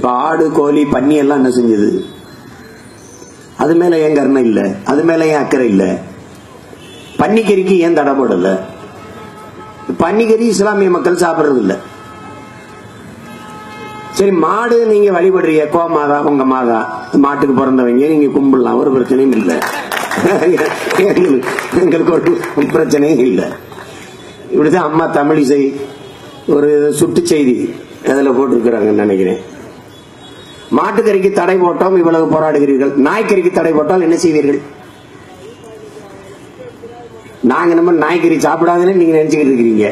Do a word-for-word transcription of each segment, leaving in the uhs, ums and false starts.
இப்ப ஆடு கோழி பன்னி எல்லாம் என்ன செஞ்சது? அது மேல ஏன் கருணை இல்ல? அது மேல ஏன் அக்கறை இல்ல? பன்னிக்கறிக்கு ஏன் தடை போடல? பன்னிக்கறி இஸ்லாமிய மக்கள் சாப்பிடுறது இல்ல. சரி, மாடு நீங்க வழிபடுறீங்க, கோமாதா உங்க மாதா, மாட்டுக்கு பிறந்தவங்க நீங்க கும்பிடலாம், ஒரு பிரச்சனையும் இல்லை, எங்களுக்கு ஒரு பிரச்சனையும் இல்லை. இப்படிதான் அம்மா தமிழிசை ஒரு சுட்டு செய்தி அதில் போட்டிருக்கிறாங்கன்னு நினைக்கிறேன். மாட்டுக்கறிக்கு தடை போட்டோம், இவ்வளவு போராடுகிறீர்கள். நாய்க்கறிக்கு தடை போட்டால் என்ன செய்வீர்கள்? நாங்க நம்ம நாய்க்கறி சாப்பிடாதுன்னு நீங்க நினைச்சுக்கிட்டு இருக்கிறீங்க.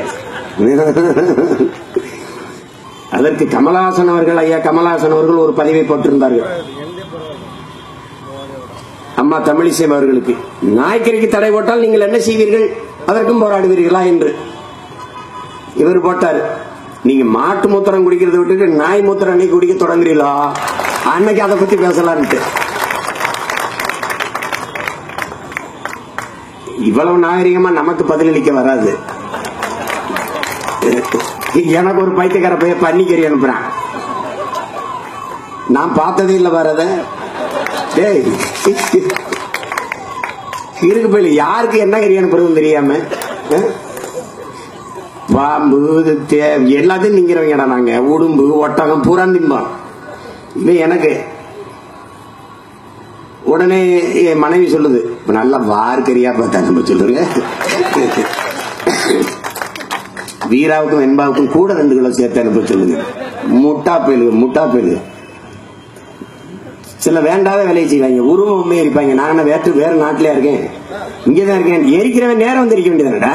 அதற்கு கமலஹாசன் அவர்கள், ஐயா கமலஹாசன் அவர்கள் ஒரு பதிவை போட்டிருந்தார்கள் அம்மா தமிழிசை அவர்களுக்கு. நாய்க்கறிக்கு தடை போட்டால் நீங்கள் என்ன செய்வீர்கள்? அதற்கும் போராடுவீர்களா என்று இவர் போட்டார். நீங்க மாட்டு மூத்திரம் குடிக்கிறத விட்டுட்டு நாய் மூத்திரம் அன்னைக்கு குடிக்க தொடங்குறீங்களா? அன்னைக்கு அதை பத்தி பேசலான்ட்டு. இவ்வளவு நாகரிகமா நமக்கு பதிலளிக்க வராது. எனக்கு ஒரு பைத்தியக்கார பையன் பன்னிக்கறி அனுப்புறான், நான் பார்த்ததே இல்லை. வரத இருக்கு போயில, யாருக்கு என்ன கறி அனுப்புறதுன்னு தெரியாம பாம்பு எல்லாத்தையும் நீங்கிறவங்கடா நாங்க. உடும்பு ஒட்டகம் பூரா திம்பான் இவன். எனக்கு உடனே என் மனைவி சொல்லுது, நல்லா வார்கறியா பார்த்தா நம்ம சொல்லுங்க, வீராவுக்கும் என்பாவுக்கும் கூட ரெண்டு கிலோ சேர்த்து அனுப்ப சொல்லுங்க. முட்டா போயிடுது, முட்டா போயிடுது. சில வேண்டாத வேலையை செய்வாங்க, உருவமே இருப்பாங்க. நான் வேற்று வேற நாட்டிலே இருக்கேன், இங்கேதான் இருக்கேன், எரிக்கிறவன் நேரம் வந்து இருக்க வேண்டியதானடா.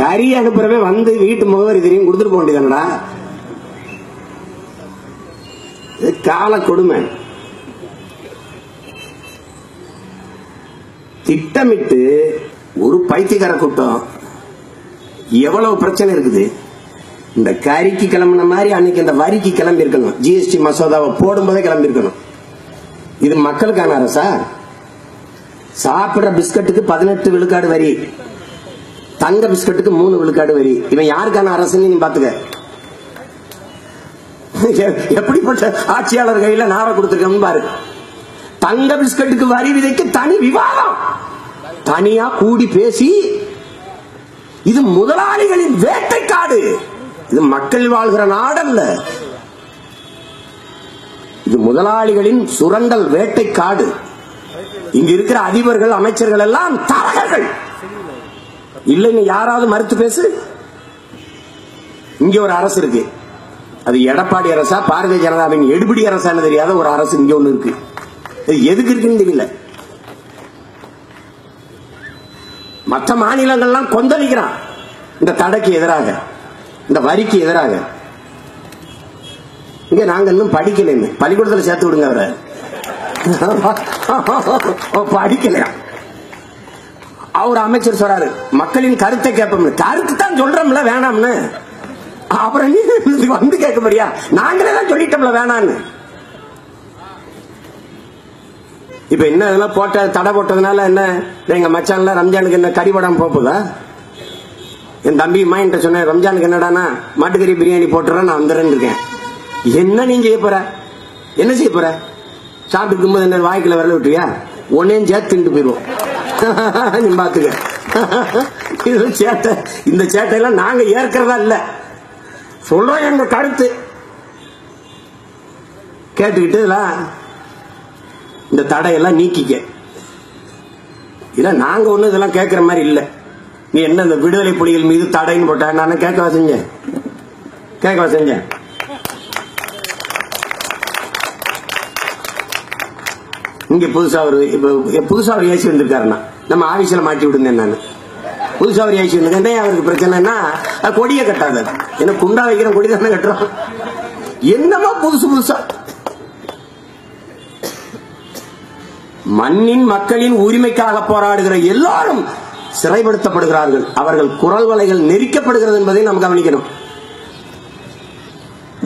கறி அனுப்புறவே வந்து வீட்டு முகவரி தெரியும், கொடுத்துட்டு போக வேண்டியதானடா. கால கொடுமை. திட்டமிட்டு ஒரு பைத்தியக்கார கூட்டம். எவ்வளவு பிரச்சனை இருக்குது! இந்த கறிக்கு கிளம்பின மாதிரி அன்னைக்கு இந்த வரிக்கு கிளம்பி இருக்கணும், ஜிஎஸ்டி மசோதாவை போடும் போதே கிளம்பி இருக்கணும். இது மக்களுக்கான அரசா? சாப்பிடுற பிஸ்கட்டுக்கு பதினெட்டு விழுக்காடு வரி, தங்க பிஸ்கட்டுக்கு மூணு விழுக்காடு வரி. இவன் யாருக்கான அரசுன்னு நீ பாத்துக்க. எப்படிப்பட்ட ஆட்சியாளர் கையில நார கொடுத்துருக்கோம் பாரு. தங்க பிஸ்கட்டுக்கு வரி விதைக்கு தனி விவாதம், தனியா கூடி பேசி. இது முதலாளிகளின் வேட்டைக்காடு, இது மக்கள் வாழ்கிற நாடல்ல, இது முதலாளிகளின் சுரண்டல் வேட்டைக்காடு. இங்க இருக்கிற அதிபர்கள் அமைச்சர்கள் எல்லாம் தரகர்கள் இல்லைன்னு யாராவது மறுத்து பேசு. இங்க ஒரு அரசு இருக்கு, அது எடப்பாடி அரசா பாரதிய ஜனதாவின் எடுபடி அரசான்னு தெரியாத ஒரு அரசு இங்க ஒண்ணு இருக்கு. எதுக்கு இருக்குன்னு தெரியல. மற்ற மாநிலங்கள்லாம் கொந்தளிக்கிறான் இந்த தடைக்கு எதிராக, இந்த வரிக்கு எதிராக. இங்க நாங்க இன்னும் படிக்கல, பள்ளிக்கூடத்துல சேர்த்து விடுங்க அவரை, படிக்கல. அவர் அமைச்சர் சொல்றாரு மக்களின் கருத்தை கேட்போம்னு. கருத்து தான் சொல்றோம்ல வேணாம்னு, அப்புறம் நீ வந்து கேட்க முடியா? நாங்களே தான் சொல்லிட்டோம்ல வேணாம்னு. இப்ப என்ன இதெல்லாம் போட்ட தடை போட்டதுனால என்ன? எங்க மச்சான்ல ரம்ஜானுக்கு என்ன கறி போடாம போகுதா? என் தம்பி மாயிட்ட சொன்னேன், ரம்ஜானுக்கு என்னடானா மாட்டுக்கறி பிரியாணி போட்டுறேன் நான் வந்துடுறேன்னு இருக்கேன். என்ன நீ செய்ய போற? என்ன செய்ய போற? சாப்பிட்டு இருக்கும்போது என்ன வாய்க்குள்ள விரல விட்டுறியா? ஒன்னையும் சேர்த்து திண்டு போயிடுவோம். நீ பாத்துக்க, இது சேட்டை. இந்த சேட்டையெல்லாம் நாங்க ஏற்கிறதா இல்ல, சொல்றோம் எங்க கருத்து. கேட்டுக்கிட்டு இந்த தடையெல்லாம் நீக்கிக்க. இல்ல நாங்க ஒண்ணு இதெல்லாம் கேட்கிற மாதிரி இல்ல. நீ என்ன இந்த விடுதலை புலிகள் மீது தடைன்னு போட்ட? நான் கேட்கவா செஞ்சேன்? கேட்கவா செஞ்சேன்? இங்க புதுசா ஒரு இப்ப புதுசா ஒரு ஏசி வந்திருக்காருண்ணா, நம்ம ஆபீஸ்ல மாட்டி விடுந்தேன் நான். புதுசா ஒரு ஏசி வந்திருக்கேன், அவருக்கு பிரச்சனைன்னா கொடியை கட்டாத. என்ன குண்டா வைக்கிற கொடி தானே கட்டுறோம். என்னமோ புதுசு புதுசா மண்ணின் மக்களின் உரிமைக்காக போராடுகிற எல்லாரும் சிறைப்படுத்தப்படுகிறார்கள். அவர்கள் குரல் வலைகள் நெரிக்கப்படுகிறது என்பதை நாம் கவனிக்கணும்.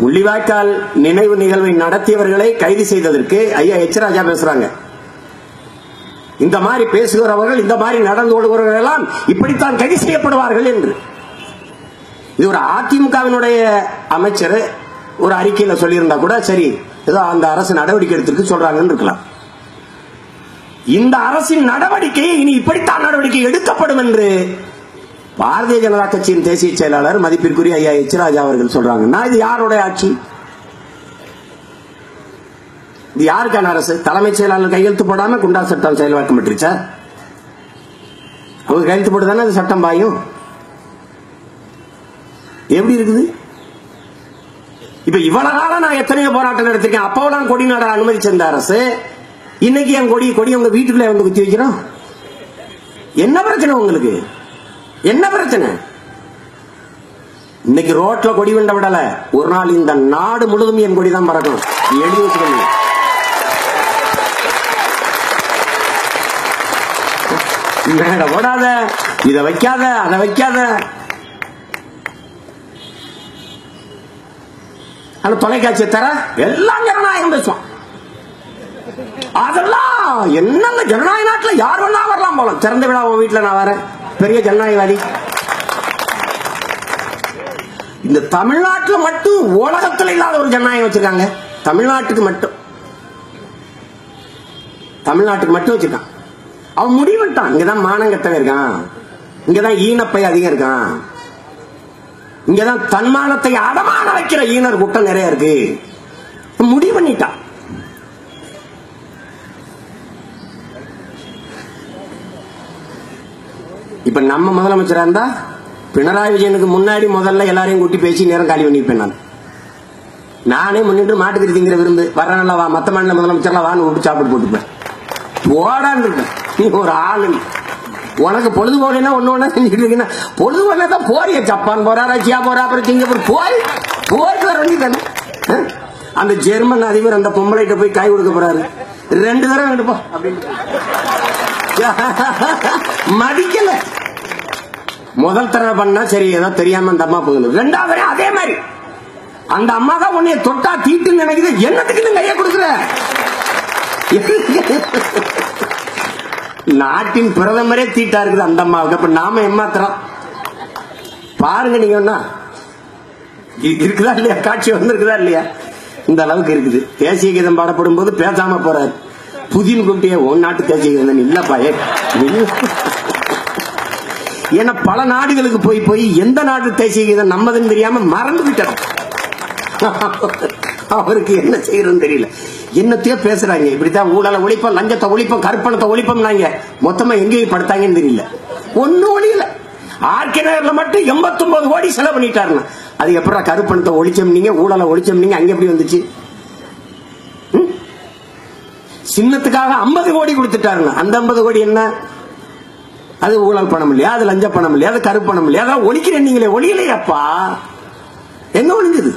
முள்ளிவாய்க்கால் நினைவு நிகழ்வை நடத்தியவர்களை கைது செய்ததற்கு ஐயா எச் ராஜா பேசுறாங்க. இந்த மாதிரி பேசுகிறவர்கள், இந்த மாதிரி நடந்து கொள்கிறவர்கள் எல்லாம் இப்படித்தான் கைது செய்யப்படுவார்கள் என்று. இவர் அதிமுகவினுடைய அமைச்சர் ஒரு அறிக்கையில சொல்லி இருந்தா கூட சரி ஏதோ அந்த அரசு நடவடிக்கை எடுத்துருக்கு சொல்றாங்கன்னு இருக்கலாம். இந்த அரசின் நடவடிக்கை இனி இப்படித்தான் நடவடிக்கை எடுக்கப்படும் என்று பாரதிய ஜனதா கட்சியின் தேசிய செயலாளர் மதிப்பிற்குரிய ஐயா எச் ராஜா அவர்கள் சொல்றாங்கன்னா இது யாருடைய ஆட்சி? இது யாருக்கான அரசு? தலைமைச் செயலாளர் கையெழுத்து போடாம குண்டா சட்டம் செயல்பாக்கம் பெற்றுச்சா? அவங்க கையெழுத்து போட்டு தானே அது சட்டம் பாயும். எப்படி இருக்குது? இப்ப இவ்வளவு காலம் நான் எத்தனையோ போராட்டம் நடத்திருக்கேன். அப்போதான் கொடி நாட அனுமதிச்சிருந்த அரசு இன்னைக்கு என் கொடி கொடி உங்க வீட்டுக்குள்ளே வந்து குத்தி வைக்கிறோம். என்ன பிரச்சனை உங்களுக்கு? என்ன பிரச்சனை? இன்னைக்கு ரோட்ல கொடி விண்ட விடல, ஒரு நாள் இந்த நாடு முழுதும் என் கொடி தான் பறக்கும். எழுதி வச்சுக்கோங்க. மேட ஓடாத, இதை வைக்காத, அதை வைக்காத. ஆனா தொலைக்காட்சியை தர எல்லாம் ஜனநாயகம் பேசுவான். அதெல்லாம் என்ன ஜனநாயக நாட்டில் யார் வேணா வரலாம் போல. திறந்த விழா உன் வீட்டில் நான் வரேன், பெரிய ஜனநாயகவாதி. இந்த தமிழ்நாட்டில் மட்டும் உலகத்தில் இல்லாத ஒரு ஜனநாயகம் வச்சிருக்காங்க. தமிழ்நாட்டுக்கு மட்டும் தமிழ்நாட்டுக்கு மட்டும் வச்சிருக்கான். அவன் முடிவெட்டான். இங்கதான் மானங்கட்டவன் இருக்கான், இங்கதான் ஈனப்பை அதிகம் இருக்கான், இங்கதான் தன்மானத்தை அடமான வைக்கிற ஈனர் கூட்டம் நிறைய இருக்கு. முடிவு பண்ணிட்டான். இப்ப நம்ம முதலமைச்சரா இருந்தா பினராயி விஜயனுக்கு முன்னாடி முதல்ல எல்லாரையும் கூட்டி பேசி நேரம் காலி பண்ணிப்பேன். நான் நானே முன்னிட்டு மாட்டுக்கறி திங்கிற விருந்து வர்றனால வா, மத்த மாநில முதலமைச்சர்லாம் வான்னு விட்டு சாப்பிட்டு போட்டுப்பேன். ஓடான்னு இருப்பேன். நீ ஒரு ஆளு, உனக்கு பொழுதுபோனா ஒண்ணு ஒண்ணா செஞ்சுட்டு இருக்கீங்கன்னா பொழுதுபோனா தான் போறிய. ஜப்பான் போறா, ரஷ்யா போறா, அப்புறம் சிங்கப்பூர் போய் போயிட்டு வர வேண்டியதானே. அந்த ஜெர்மன் அதிபர் அந்த பொம்பளைகிட்ட போய் காய் கொடுக்க போறாரு. ரெண்டு தடவை எடுப்போம் அப்படின்னு மதிக்கல. முதல் தடவை பண்ணா சரி ஏதோ தெரியாம அந்த அம்மா போகுது. ரெண்டாவது தடவை அதே மாதிரி அந்த அம்மா தான் உன்னைய தொட்டா தீட்டுன்னு நினைக்குது. என்னத்துக்கு கையை கொடுக்குற? நாட்டின் பிரதமரே தீட்டா இருக்குது அந்த அம்மாவுக்கு. அப்ப நாம ஏமாத்துறோம் பாருங்க. நீங்க ஒன்னா இருக்குதா இல்லையா? காட்சி வந்திருக்குதா இல்லையா? இந்த அளவுக்கு இருக்குது. தேசிய கீதம் பாடப்படும் போது பேசாம போறாரு புதின் குட்டிய. உன் நாட்டு தேசிய கீதம் இல்லப்பா ஏ. ஏன்னா பல நாடுகளுக்கு போய் போய் எந்த நாட்டு தேசிய கீதம் நம்மதுன்னு தெரியாம மறந்து விட்டோம். அவருக்கு என்ன செய்யறதுன்னு தெரியல. என்னத்தையோ பேசுறாங்க. இப்படிதான் ஊழலை ஒழிப்போம், லஞ்சத்தை ஒழிப்போம், கற்பணத்தை ஒழிப்போம். நாங்க மொத்தமா எங்கேயும் படுத்தாங்கன்னு தெரியல. ஒன்னும் ஒழியல. ஆர்கே நகர்ல மட்டும் எண்பத்தி ஒன்பது கோடி செலவு பண்ணிட்டாருன்னா அது எப்பறம் கற்பணத்தை ஒழிச்சோம் நீங்க, ஊழலை ஒழிச்சோம் நீங்க, அங்க எப்படி வந்துச்சு? சின்னத்துக்காக ஐம்பது கோடி கொடுத்துட்டாருன்னா அந்த ஐம்பது கோடி என்ன? அது ஊழல் பணம் இல்லையா? அது லஞ்ச பணம் இல்லையா? அது கருப்பணம் இல்லையா? அதான் ஒழிக்கிறேன் நீங்களே ஒழியலையாப்பா. என்ன ஒழிஞ்சது?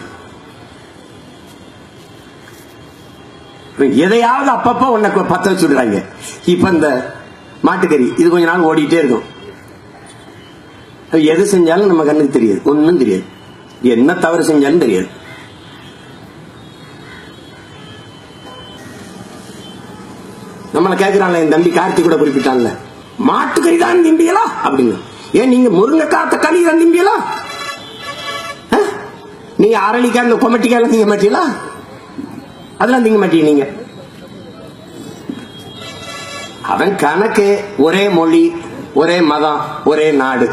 எதையாவது அப்பப்ப உன்னை பத்த வச்சுடுறாங்க. இப்ப இந்த மாட்டுக்கறி இது கொஞ்ச நாள் ஓடிட்டே இருக்கும். எது செஞ்சாலும் நம்ம கண்ணுக்கு தெரியாது, ஒன்னும் தெரியாது. என்ன தவறு செஞ்சாலும் தெரியாது. நம்மளை கேட்கிறாங்களே என் தம்பி கார்த்திக் கூட குறிப்பிட்டாங்கல்ல, மாட்டுக்கறி தான் திம்பியலா அப்படிங்க. ஏன் நீங்க முருங்கைக்காய் தக்காளி தான் திம்பியலா? நீங்க அரளிக்காய் இந்த கொமட்டிக்காய் நீங்க மாட்டீங்களா? அதெல்லாம் நீங்க மாட்டீங்க. அவன் கணக்கு ஒரே மொழி, ஒரே மதம், ஒரே நாடு,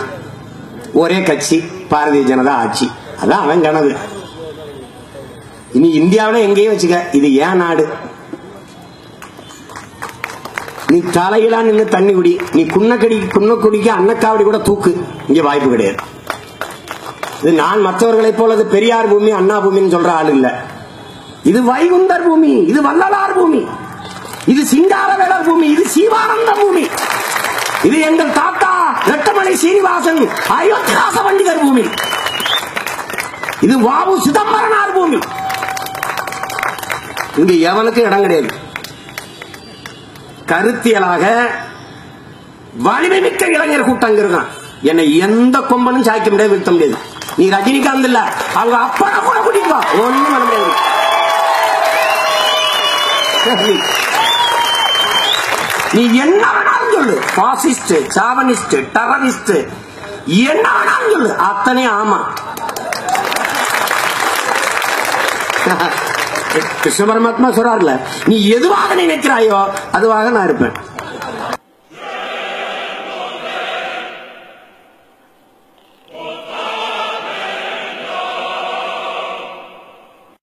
ஒரே கட்சி பாரதிய ஜனதா ஆட்சி. அதான் அவன் கணக்கு. இனி இந்தியாவில எங்கேயும் வச்சுக்க இது ஏன் நாடு. நீ தலையில நின்று தண்ணி குடி, நீ குன்னக்கடி குன்னக்குடிக்கு அன்னக்காவடி கூட தூக்கு, இங்க வாய்ப்பு கிடையாது. இது நான் மற்றவர்களை போலது பெரியார் பூமி அண்ணா பூமின்னு சொல்ற ஆளு இல்ல. இது வைகுண்டர் பூமி, இது வள்ளலார் பூமி, இது சிங்காரவேலர் பூமி, இது சீவானந்த பூமி, இது எங்கள் தாத்தா ரெட்டமலை சீனிவாசன் அயோத்தியாச பண்டிதர் பூமி, இது வாவு சிதம்பரனார் பூமி. இங்க எவனுக்கு இடம் கிடையாது. கருத்தியலாக வலிமை மிக்க இளைஞர் கூட்டம் இருக்கான். என்னை எந்த கொம்பனும் சாய்க்க முடியாது, வீழ்த்த முடியாது. நீ ரஜினிகாந்த் இல்ல, அவங்க அப்பனை கூட கூட்டிட்டு வா, ஒண்ணும் பண்ண முடியாது. நீ என்ன வேணாலும் சொல்லு, பாசிஸ்ட், சாவனிஸ்ட், டெரரிஸ்ட், என்ன வேணாலும் சொல்லு, அத்தனை ஆமா. कृष्ण परमात्मा சொல்றார்ல நீ எதுவாக நினைக்கிறாயோ அதுவாக நான் இருப்பேன்.